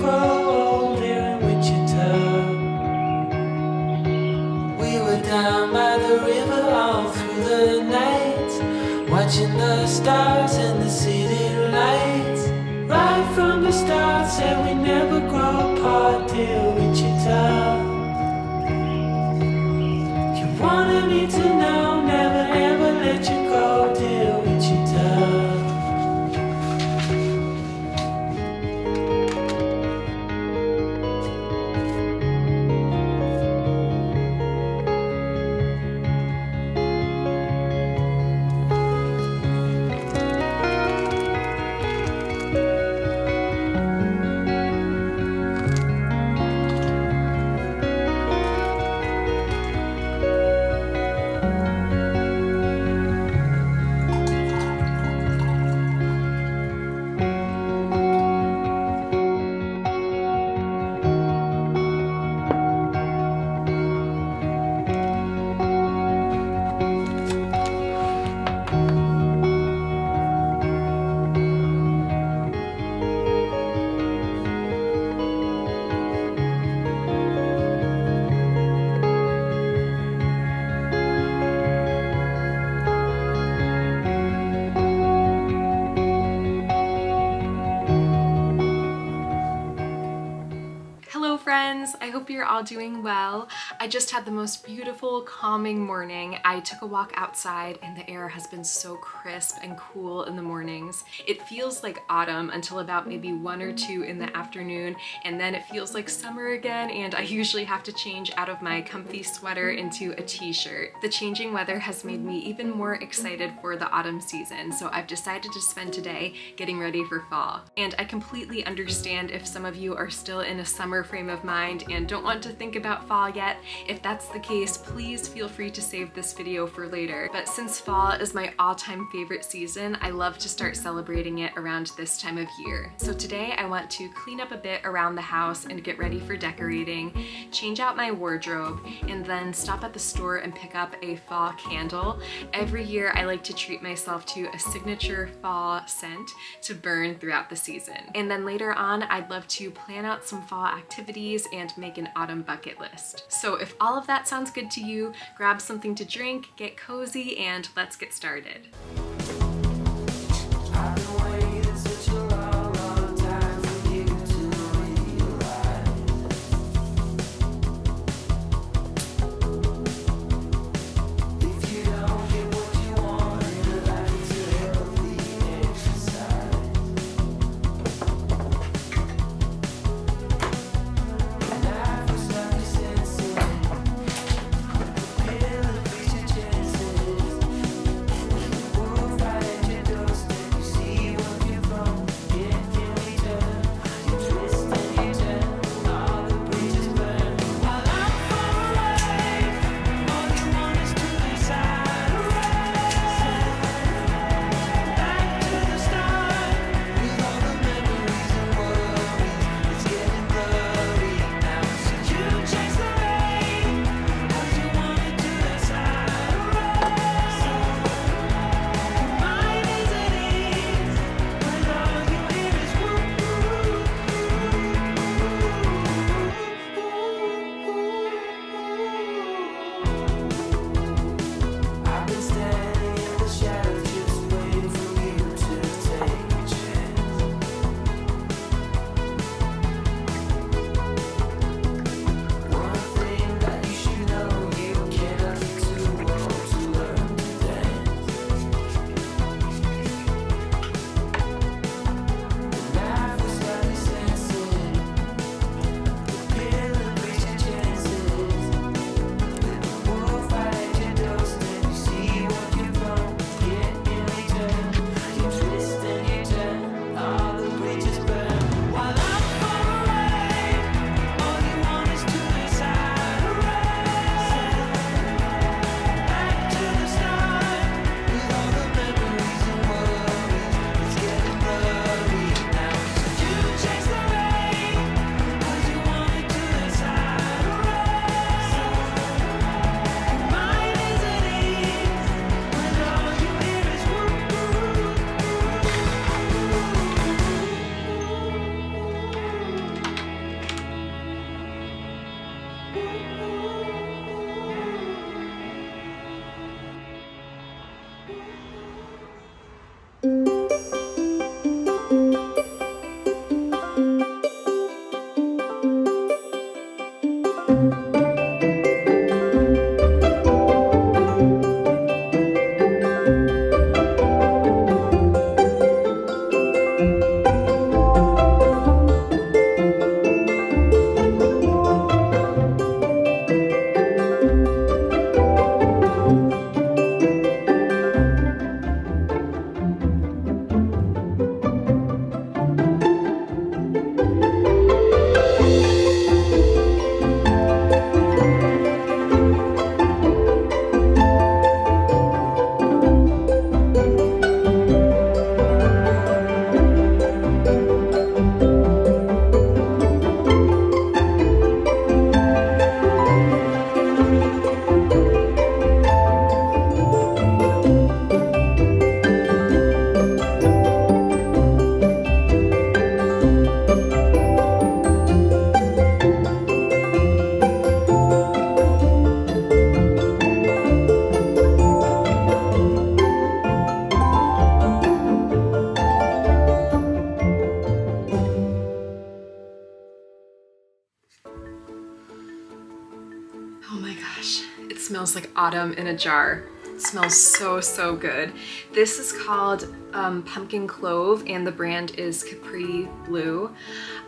grow old here in Wichita. We were down by the river all through the night, watching the stars and the city lights. Right from the start said we never grow apart, dear Wichita. You wanted me to know, never ever let you go, dear Wichita. I hope you're all doing well. I just had the most beautiful, calming morning. I took a walk outside and the air has been so crisp and cool in the mornings. It feels like autumn until about maybe 1 or 2 in the afternoon, and then it feels like summer again, and I usually have to change out of my comfy sweater into a t-shirt. The changing weather has made me even more excited for the autumn season, so I've decided to spend today getting ready for fall. And I completely understand if some of you are still in a summer frame of mind and don't want to think about fall yet. If that's the case, please feel free to save this video for later. But since fall is my all-time favorite season, I love to start celebrating it around this time of year. So today I want to clean up a bit around the house and get ready for decorating, change out my wardrobe, and then stop at the store and pick up a fall candle. Every year I like to treat myself to a signature fall scent to burn throughout the season. And then later on, I'd love to plan out some fall activities and make an autumn bucket list. So if all of that sounds good to you, grab something to drink, get cozy, and let's get started. Oh my gosh, it smells like autumn in a jar. It smells so, so good. This is called Pumpkin Clove and the brand is Capri Blue.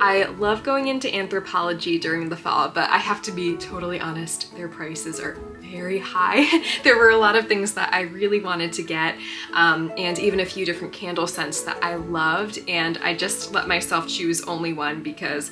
I love going into Anthropologie during the fall, but I have to be totally honest, their prices are very high. There were a lot of things that I really wanted to get and even a few different candle scents that I loved, and I just let myself choose only one because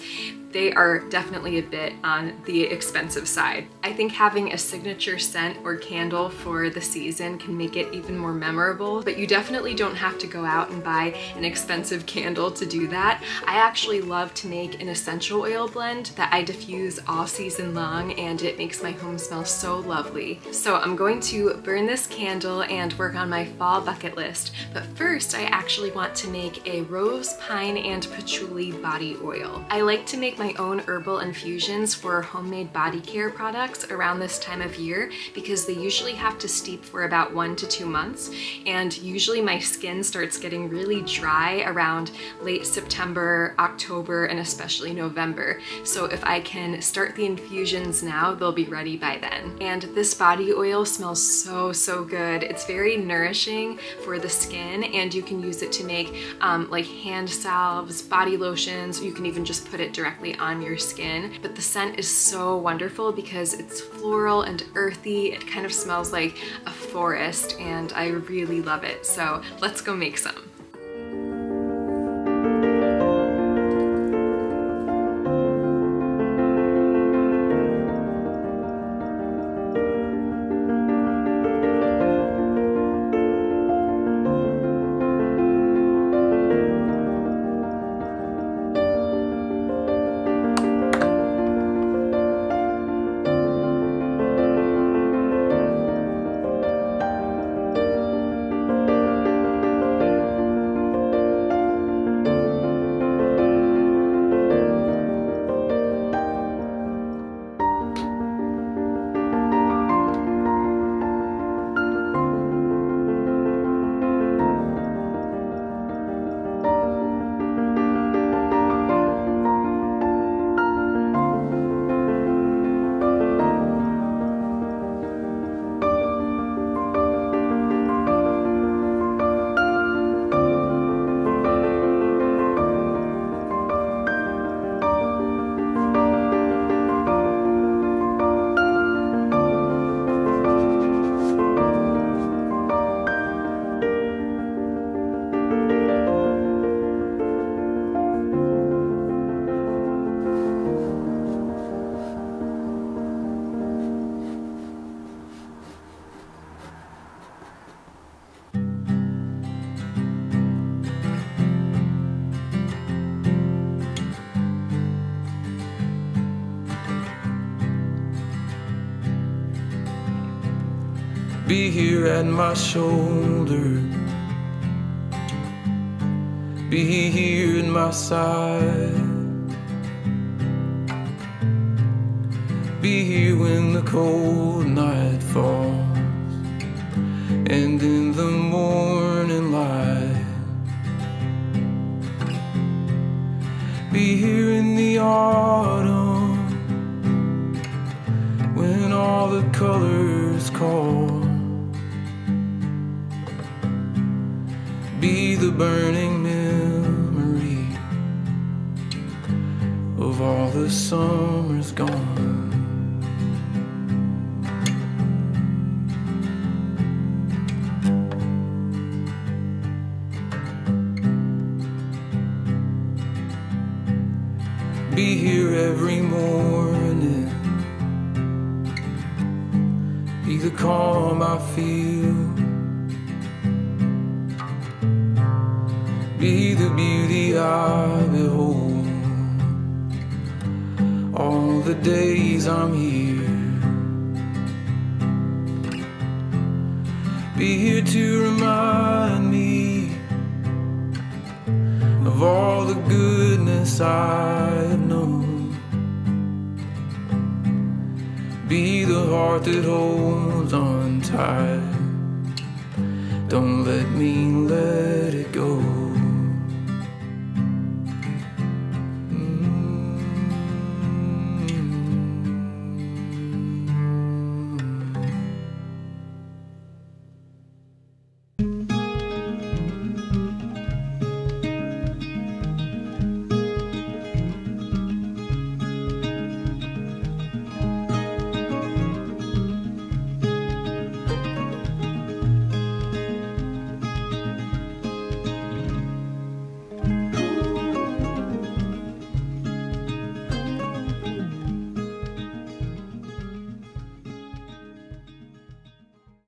they are definitely a bit on the expensive side. I think having a signature scent or candle for the season can make it even more memorable, but you definitely don't have to go out and buy an expensive candle to do that. I actually love to make an essential oil blend that I diffuse all season long, and it makes my home smell so lovely. So I'm going to burn this candle and work on my fall bucket list, but first I actually want to make a rose, pine, and patchouli body oil. I like to make my own herbal infusions for homemade body care products around this time of year because they usually have to steep for about 1 to 2 months, and usually my skin starts getting really dry around late September, October, and especially November. So if I can start the infusions now, they'll be ready by then. And this body oil smells so, so good. It's very nourishing for the skin, and you can use it to make like hand salves, body lotions. You can even just put it directly on your skin, but the scent is so wonderful because it's floral and earthy. It kind of smells like a forest, and I really love it. So let's go make some. Be here at my shoulder, be here at my side, be here when the cold night falls and in the morning light, be here in the autumn when all the colors call. Be the burning memory of all the summers gone. Be here every morning, be the calm I feel, be the beauty I behold, all the days I'm here. Be here to remind me of all the goodness I've known. Be the heart that holds on tight, don't let me let it go.